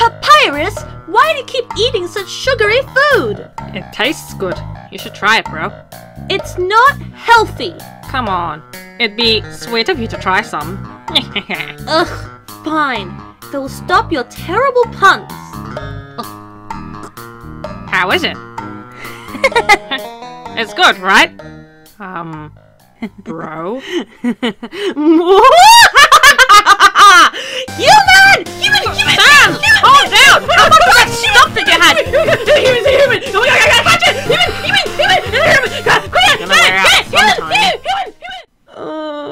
Papyrus, why do you keep eating such sugary food? It tastes good. You should try it, bro. It's not healthy. Come on. It'd be sweet of you to try some. Ugh, fine. They'll stop your terrible puns. Ugh. How is it? It's good, right? Bro? Human! Sam! Calm down! What about that stuff that you had? Human! Oh my god, I gotta punch it! Human! Oh,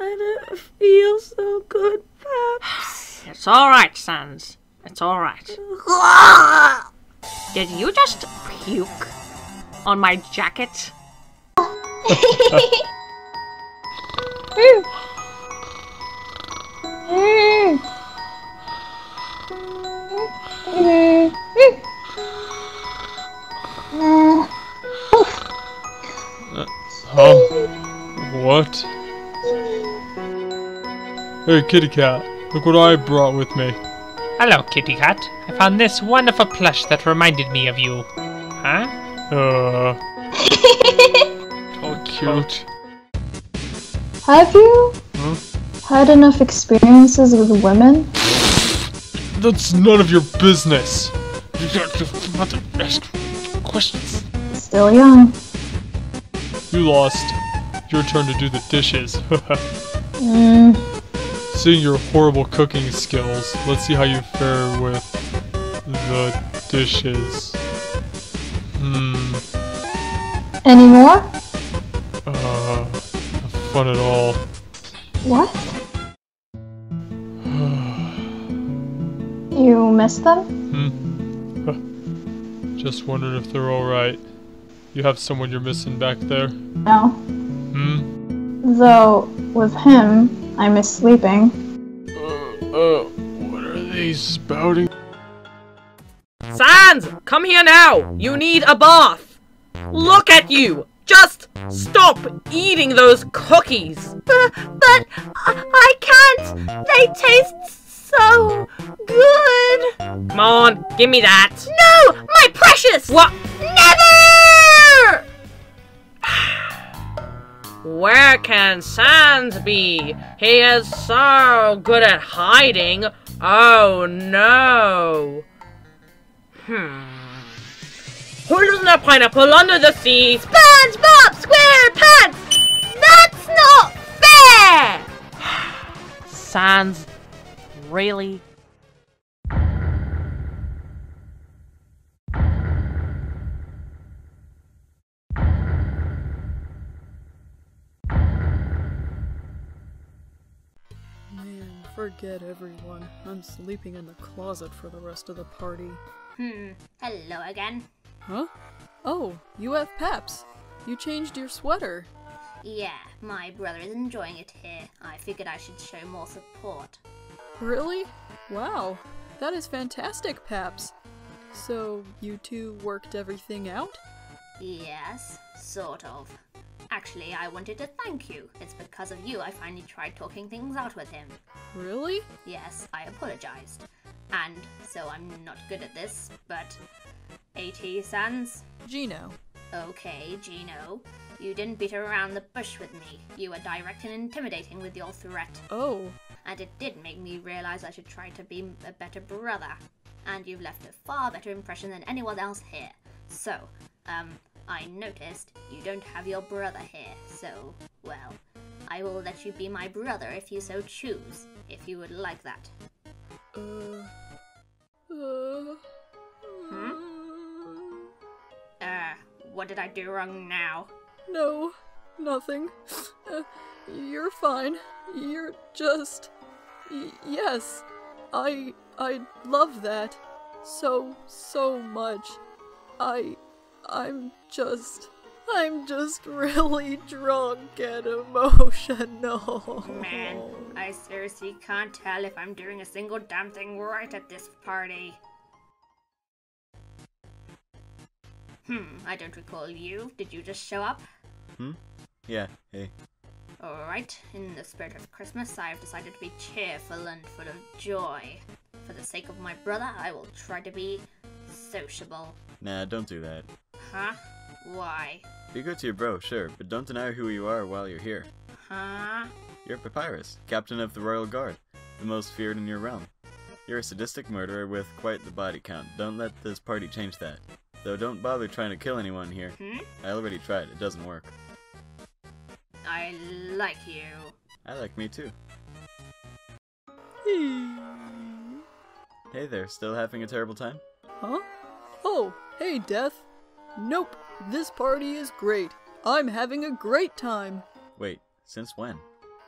I don't feel so good, Paps. It's alright, Sans. It's alright. Did you just puke on my jacket? What? Hey, kitty cat. Look what I brought with me. Hello, kitty cat. I found this wonderful plush that reminded me of you. Huh? Oh, cute. Have you had enough experiences with women? That's none of your business. You got to ask questions. Still young. You lost. Your turn to do the dishes. Seeing your horrible cooking skills, let's see how you fare with the dishes. Any more? Not fun at all. What? You miss them? Just wondered if they're alright. You have someone you're missing back there? No. Though, with him, I miss sleeping. What are they spouting? Sans! Come here now! You need a bath! Look at you! Just stop eating those cookies! But I can't! They taste so good! Come on, give me that! No! My precious! What? Never! Where can Sans be? He is so good at hiding. Oh no. Who's in a pineapple under the sea? SpongeBob SquarePants! That's not fair! Sans, really? Forget everyone. I'm sleeping in the closet for the rest of the party. Hello again. Huh? Oh, you have Paps. You changed your sweater. Yeah, my brother is enjoying it here. I figured I should show more support. Really? Wow. That is fantastic, Paps. So, you two worked everything out? Yes, sort of. Actually, I wanted to thank you. It's because of you I finally tried talking things out with him. Really? Yes, I apologized. And so I'm not good at this, but... AT Sans? Gino. Okay, Gino. You didn't beat around the bush with me. You were direct and intimidating with your threat. Oh. And it did make me realize I should try to be a better brother. And you've left a far better impression than anyone else here. So, I noticed you don't have your brother here, so, well, I will let you be my brother if you so choose, if you would like that. What did I do wrong now? No, nothing. You're fine. You're just... yes, I love that so much. I'm just really drunk and emotional. Man, I seriously can't tell if I'm doing a single damn thing right at this party. I don't recall you. Did you just show up? Yeah, hey. Alright, in the spirit of Christmas, I've decided to be cheerful and full of joy. For the sake of my brother, I will try to be sociable. Nah, don't do that. Huh? Why? Be good to your bro, sure, but don't deny who you are while you're here. Huh? You're Papyrus, captain of the Royal Guard, the most feared in your realm. You're a sadistic murderer with quite the body count. Don't let this party change that. Though don't bother trying to kill anyone here. Hmm? I already tried, it doesn't work. I like you. I like me too. Hey there, still having a terrible time? Huh? Oh, hey Death. Nope, this party is great. I'm having a great time. Wait, since when?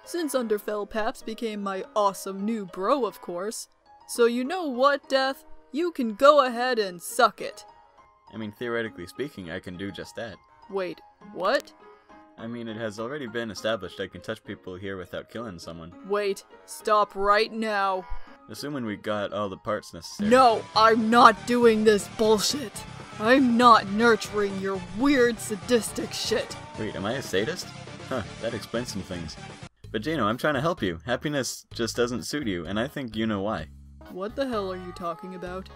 Since Underfell Paps became my awesome new bro, of course. So you know what, Death? You can go ahead and suck it. I mean, theoretically speaking, I can do just that. Wait, what? I mean, it has already been established I can touch people here without killing someone. Wait, stop right now. Assuming we got all the parts necessary. No, I'm not doing this bullshit. I'm not nurturing your weird sadistic shit. Wait, am I a sadist? Huh, that explains some things. But Gino, I'm trying to help you. Happiness just doesn't suit you, and I think you know why. What the hell are you talking about?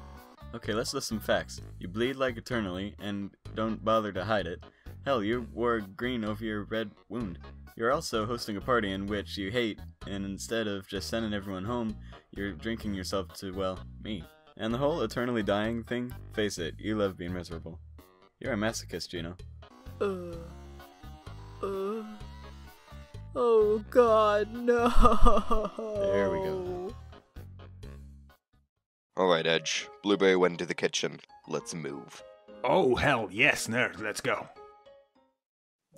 Okay, let's list some facts. You bleed like eternally, and don't bother to hide it. Hell, you wore green over your red wound. You're also hosting a party in which you hate, and instead of just sending everyone home, you're drinking yourself to, well, me. And the whole eternally dying thing, face it, you love being miserable. You're a masochist, Gino. Oh god, no! There we go. Alright, Edge. Blueberry went to the kitchen. Let's move. Oh, hell yes, nerd, let's go.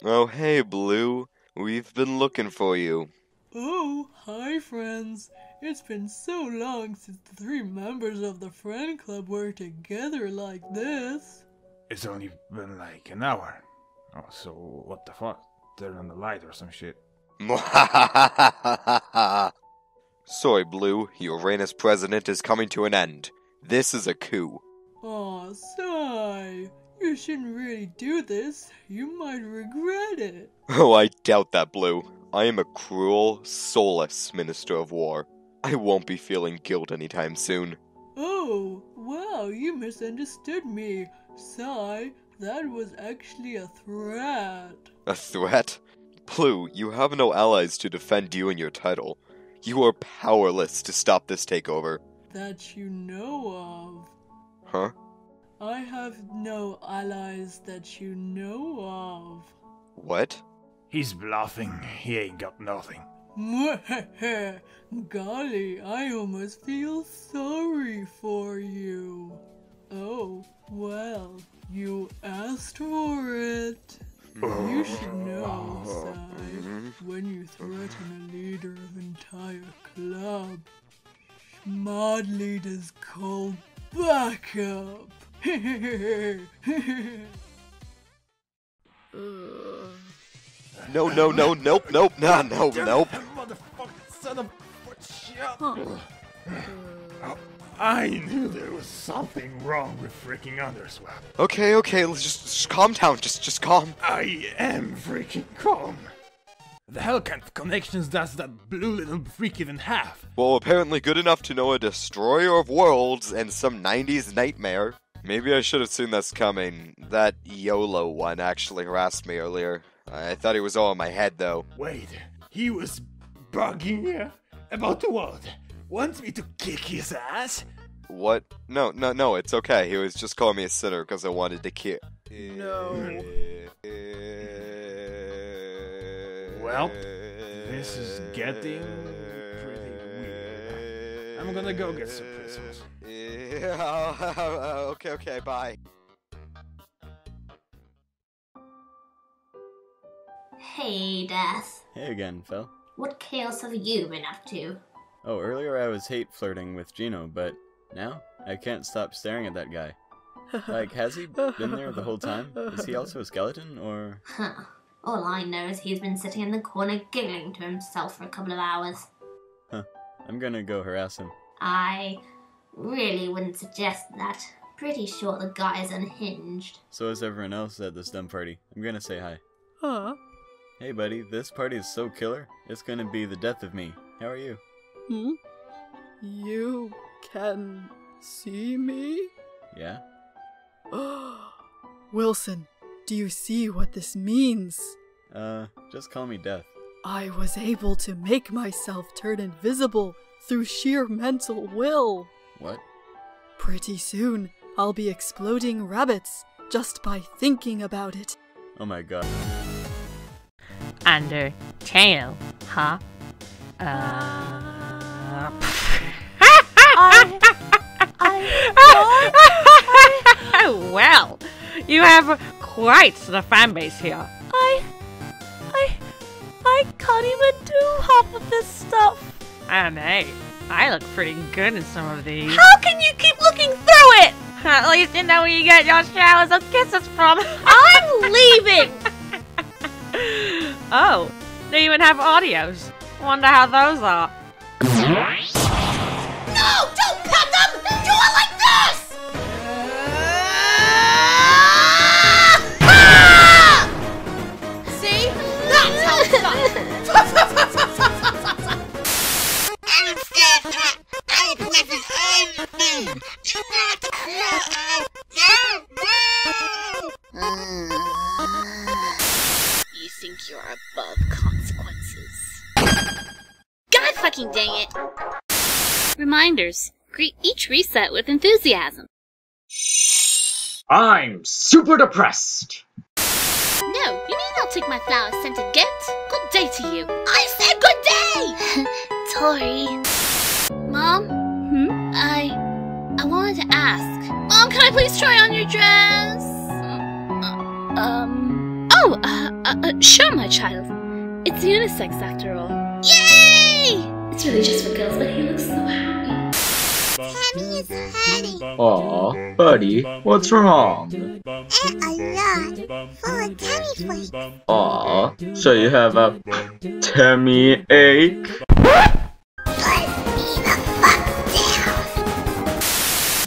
Oh, hey, Blue. We've been looking for you. Oh, hi, friends. It's been so long since the three members of the friend club were together like this. It's only been like an hour. Oh, so what the fuck? Turn on the light or some shit. Sorry, Blue. Your reign as president is coming to an end. This is a coup. Aw, sigh. You shouldn't really do this. You might regret it. Oh, I doubt that, Blue. I am a cruel, soulless Minister of War. I won't be feeling guilt anytime soon. Oh, wow, you misunderstood me. Sigh, that was actually a threat. A threat? Blue, you have no allies to defend you and your title. You are powerless to stop this takeover. That you know of. Huh? I have no allies that you know of. What? He's bluffing. He ain't got nothing. Golly, I almost feel sorry for you. Oh, well, you asked for it. You should know, Si, when you threaten a leader of an entire club, mod leaders call backup. No, nope. Motherfucking son of a shit. I knew there was something wrong with freaking Underswap. Okay, let's just calm down, just calm. I am freaking calm. The hell kind of connections does that blue little freak even have? Well, apparently good enough to know a destroyer of worlds and some 90s nightmare. Maybe I should have seen this coming. That YOLO one actually harassed me earlier. I thought he was all in my head, though. Wait, he was bugging me about the world. Wants me to kick his ass? What? No, it's okay. He was just calling me a sinner because I wanted to kill. No. Well, this is getting pretty weird. I'm gonna go get some prisoners. Okay, bye. Hey, Death. Hey again, Phil. What chaos have you been up to? Oh, earlier I was hate flirting with Gino, but now I can't stop staring at that guy. Like, has he been there the whole time? Is he also a skeleton, or...? Huh. All I know is he's been sitting in the corner giggling to himself for a couple of hours. Huh. I'm gonna go harass him. I really wouldn't suggest that. Pretty sure the guy is unhinged. So is everyone else at this dumb party. I'm gonna say hi. Huh? Hey buddy, this party is so killer. It's gonna be the death of me. How are you? Hmm? You can see me? Yeah. Wilson, do you see what this means? Just call me Death. I was able to make myself turn invisible through sheer mental will. What? Pretty soon, I'll be exploding rabbits just by thinking about it. Oh my god. Undertale, huh? Well, you have quite the fanbase here. I can't even do half of this stuff. And hey, I look pretty good in some of these. How can you keep looking through it? At least you know where you get your showers of kisses from. I'm leaving! Oh, they even have audios. Wonder how those are. No! Don't cut them! Do it like this! See? That's how it's done! I'm scared that I would never find me. Do not cry out now! You think you're above consequences. God fucking dang it! Reminders. Greet each reset with enthusiasm. I'm super depressed! No, you need not take my flower-scented gift. Good day to you. I said good day! Tori. Mom? Hmm? I wanted to ask. Mom, can I please try on your dress? Sure, my child. It's unisex after all. Yay! It's really just for girls, but he looks so happy. Tabby is hurting. Aw, buddy, what's wrong? A lot full of tummy flakes. Aw, so you have a tummy ache? Put me the fuck down.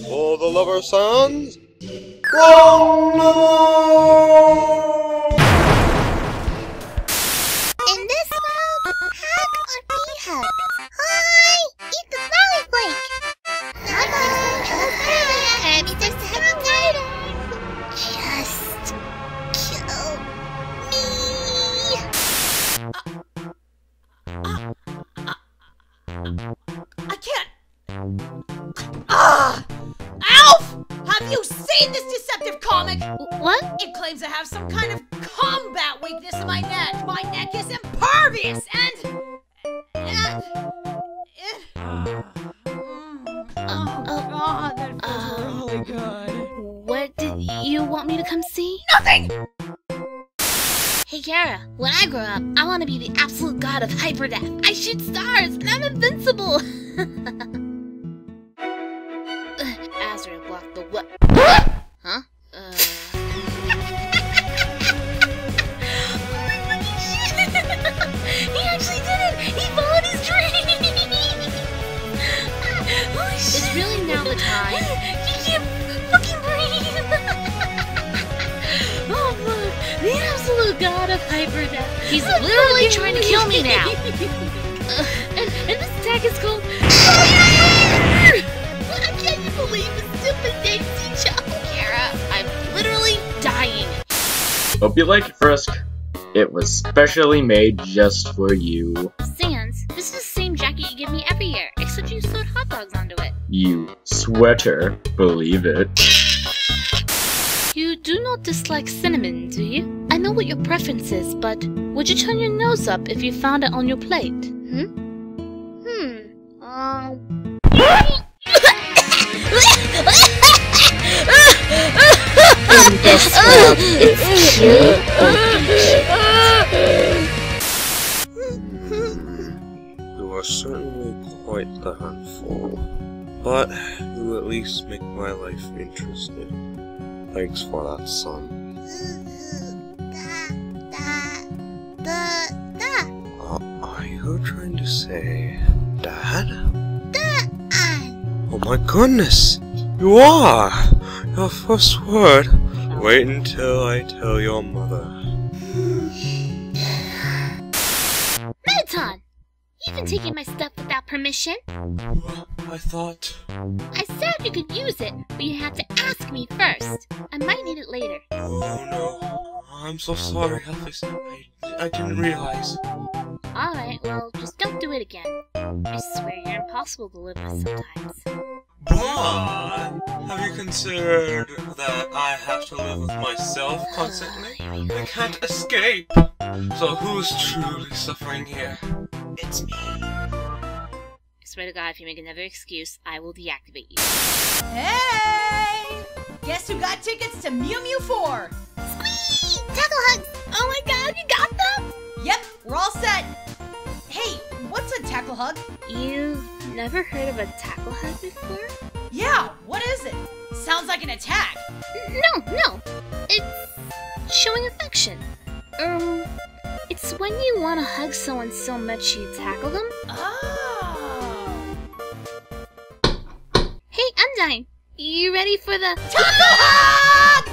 For the lover sons? Oh no! Of hyperdeath. I shoot stars and I'm invincible! Azrael blocked the what? Huh? Holy fucking shit! He actually did it! He followed his dream! Holy shit! It's really now the time. You can't fucking breathe! Oh look! The absolute god of hyperdeath! He's literally trying to kill me now! And this attack is called... I can't believe the stupid things you chose, CHARA! I'm literally dying! Hope you liked Frisk. It was specially made just for you. Sans, this is the same jacket you give me every year, except you sewed hot dogs onto it. You sweater, believe it. You do not dislike cinnamon, do you? I know what your preference is, but... would you turn your nose up if you found it on your plate? In this world, it's cute or you are certainly quite the handful, but you at least make my life interesting. Thanks for that, son. Are you trying to say... Dad? Oh my goodness! You are! Your first word! Wait until I tell your mother. METTATON! You've been taking my stuff without permission! I thought... I said you could use it, but you have to ask me first. I might need it later. Oh no, I'm so sorry, Elvis. I didn't realize. Alright, well, just don't do it again. I swear you're impossible to live with sometimes. But have you considered that I have to live with myself constantly? I can't escape! So who's truly suffering here? It's me. I swear to God, if you make another excuse, I will deactivate you. Hey! Guess who got tickets to Mew Mew 4? Squee! Tackle hugs! Oh my God, you got them? Yep, we're all set. Hey, what's a tackle hug? You've never heard of a tackle hug before? Yeah, what is it? Sounds like an attack. No. It's showing affection. It's when you want to hug someone so much you tackle them. Oh. Hey, Undyne, you ready for the tackle hug?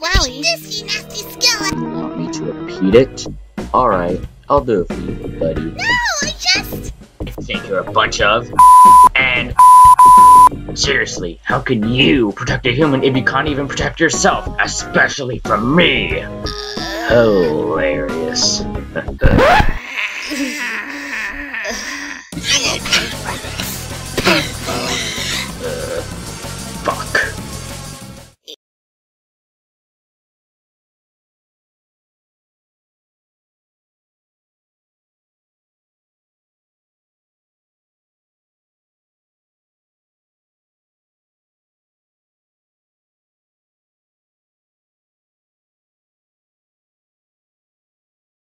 Wowie. This nasty skeleton. You want me to repeat it? All right. I'll do it for you, buddy. No, I think you're a bunch of and seriously, how can you protect a human if you can't even protect yourself, especially from me? Hilarious.